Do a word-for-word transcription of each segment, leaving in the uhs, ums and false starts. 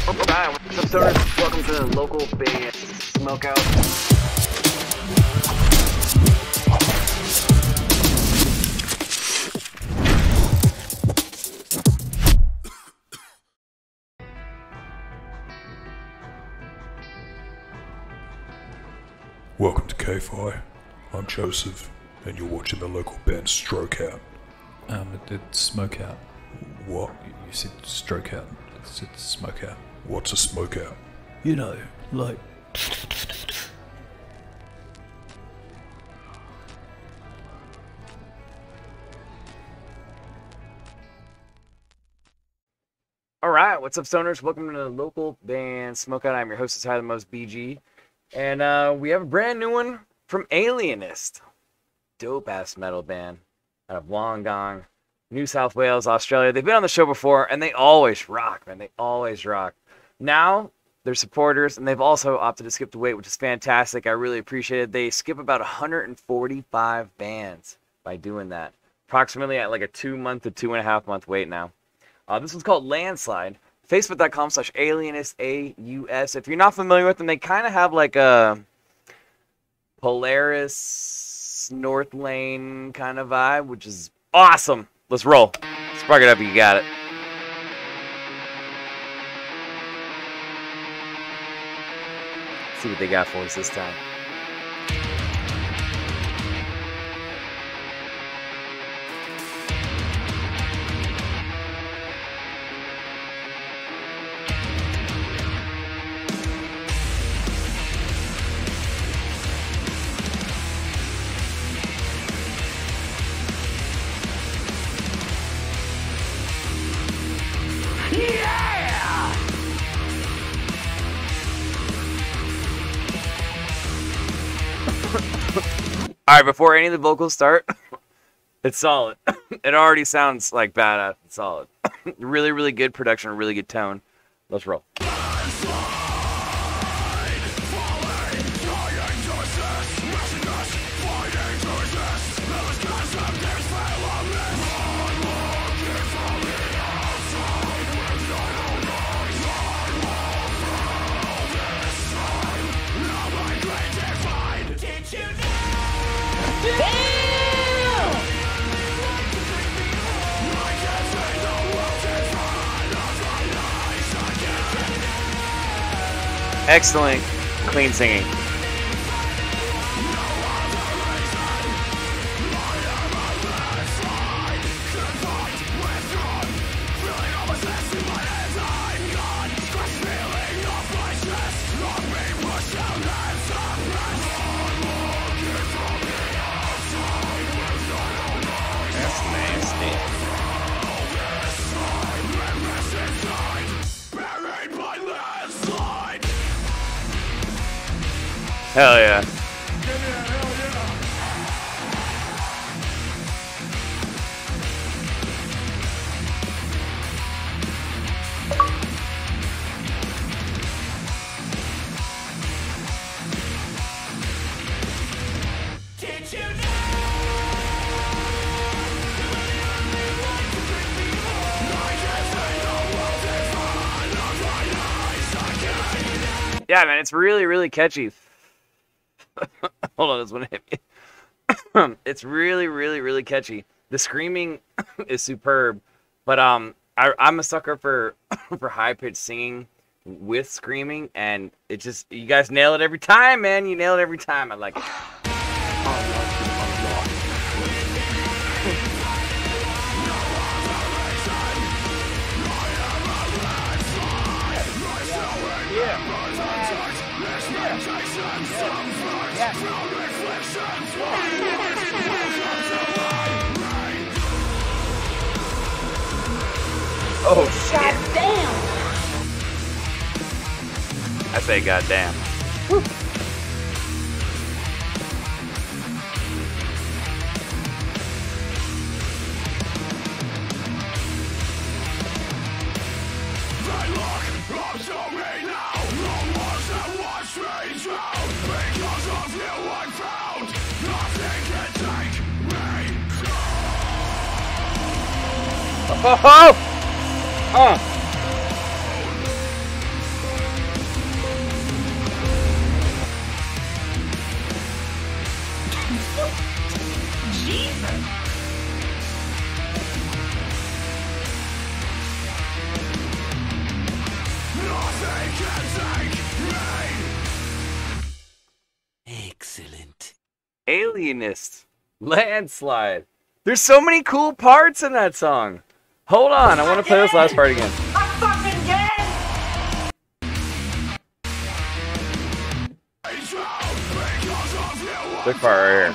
Hi, what's up, sir? Welcome to the Local Band Smokeout. Welcome to K-Fi. I'm Joseph, and you're watching the Local Band Strokeout. Um, it's Smokeout. What? You said Strokeout. I said Smokeout. What's a smokeout? You know, like... Alright, what's up, stoners? Welcome to the Local Band Smokeout. I'm your host, it's High the Most, B G. And uh, we have a brand new one from Alienist. Dope-ass metal band out of Wollongong, New South Wales, Australia. They've been on the show before, and they always rock, man. They always rock. Now, they're supporters, and they've also opted to skip the wait, which is fantastic. I really appreciate it. They skip about one hundred forty-five bands by doing that. Approximately at like a two-month to two-and-a-half-month wait now. Uh, this one's called Landslide. Facebook.com slash Alienist, A U S. If you're not familiar with them, they kind of have like a Polaris, North Lane kind of vibe, which is awesome. Let's roll. Spark it up, you got it. See what they got for us this time. Alright, before any of the vocals start, it's solid. It already sounds like badass. It's solid. Really, really good production, really good tone. Let's roll. Excellent, clean singing. Hell yeah. Yeah, man, it's really, really catchy. Hold on, this one hit me. It's really, really, really catchy. The screaming is superb, but um, I, I'm a sucker for for high pitched singing with screaming, and it just you guys nail it every time, man. You nail it every time. I like it. Oh, shit. Goddamn. I say goddamn. Woo. Oh, ho, ho. Huh. Excellent. Alienist. Landslide. There's so many cool parts in that song. Hold on, I want to play this last part again. I'm fucking dead! Big part right here.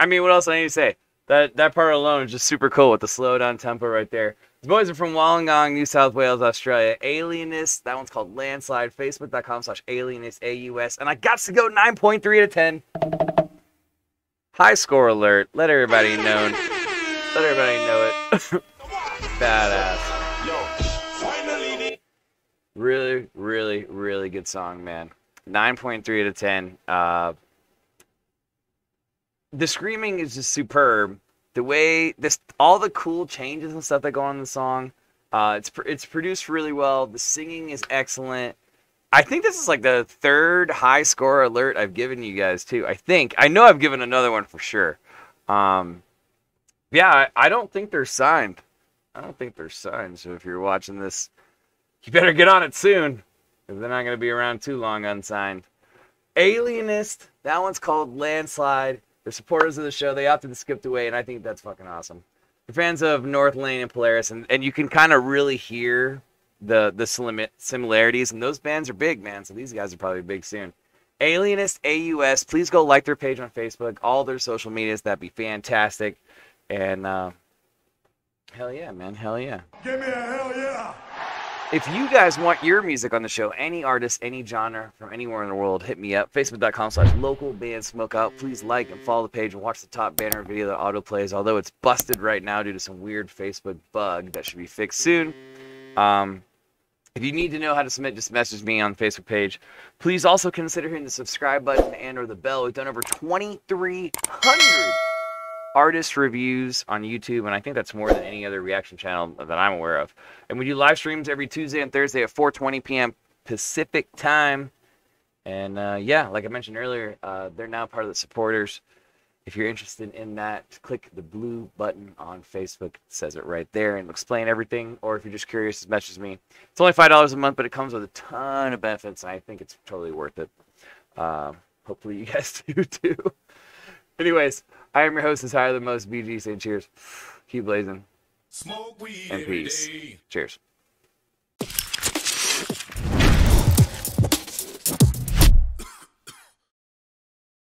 I mean, what else do I need to say? That that part alone is just super cool with the slow down tempo right there. The boys are from Wollongong, New South Wales, Australia. Alienist, that one's called Landslide. Facebook.com slash Alienist, A U S. And I got to go nine point three out of ten. High score alert. Let everybody know. Let everybody know it. Badass. Really, really, really good song, man. nine point three out of ten. Uh... The screaming is just superb. The way this, all the cool changes and stuff that go on in the song, uh, it's it's produced really well. The singing is excellent. I think this is like the third high score alert I've given you guys too. I think I know I've given another one for sure. Um, yeah, I, I don't think they're signed. I don't think they're signed. So if you're watching this, you better get on it soon, because they're not going to be around too long unsigned. Alienist, that one's called Landslide. They're supporters of the show. They opted to skip the wait, and I think that's fucking awesome. They're fans of North Lane and Polaris, and, and you can kind of really hear the the similarities, and those bands are big, man, so these guys are probably big soon. Alienist, A U S, please go like their page on Facebook, all their social medias. That'd be fantastic. And uh, hell yeah, man, hell yeah. Give me a hell yeah. If you guys want your music on the show, any artist, any genre from anywhere in the world, hit me up. Facebook.com slash Local Band Smokeout. Please like and follow the page and watch the top banner video that autoplays, although it's busted right now due to some weird Facebook bug that should be fixed soon. Um, if you need to know how to submit, just message me on the Facebook page. Please also consider hitting the subscribe button and or the bell. We've done over twenty-three hundred artist reviews on YouTube, and I think that's more than any other reaction channel that I'm aware of. And we do live streams every Tuesday and Thursday at four twenty p m Pacific time. And uh, yeah, like I mentioned earlier, uh, they're now part of the supporters. If you're interested in that, click the blue button on Facebook. It says it right there and explain everything. Or if you're just curious, just message me. It's only five dollars a month, but it comes with a ton of benefits, and I think it's totally worth it. Uh, hopefully you guys do too. Anyways, I am your host, is higher than most, B G, saying cheers. Keep blazing. Smoke weed and peace. Cheers.